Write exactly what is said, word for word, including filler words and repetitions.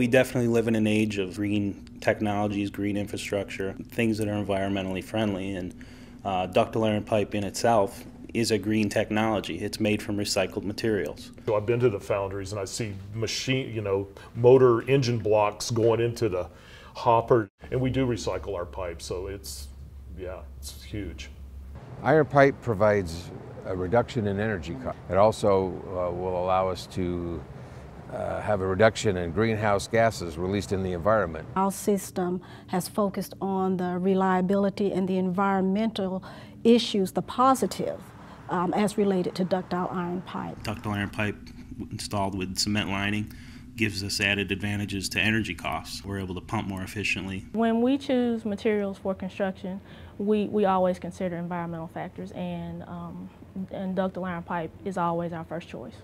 We definitely live in an age of green technologies, green infrastructure, things that are environmentally friendly, and uh, ductile iron pipe in itself is a green technology. It's made from recycled materials. So I've been to the foundries and I see machine, you know, motor engine blocks going into the hopper, and we do recycle our pipe, so it's, yeah, it's huge. Iron pipe provides a reduction in energy cost. It also uh, will allow us to uh, have a reduction in greenhouse gases released in the environment. Our system has focused on the reliability and the environmental issues, the positive, um, as related to ductile iron pipe. Ductile iron pipe installed with cement lining gives us added advantages to energy costs. We're able to pump more efficiently. When we choose materials for construction, we, we always consider environmental factors, and, um, and ductile iron pipe is always our first choice.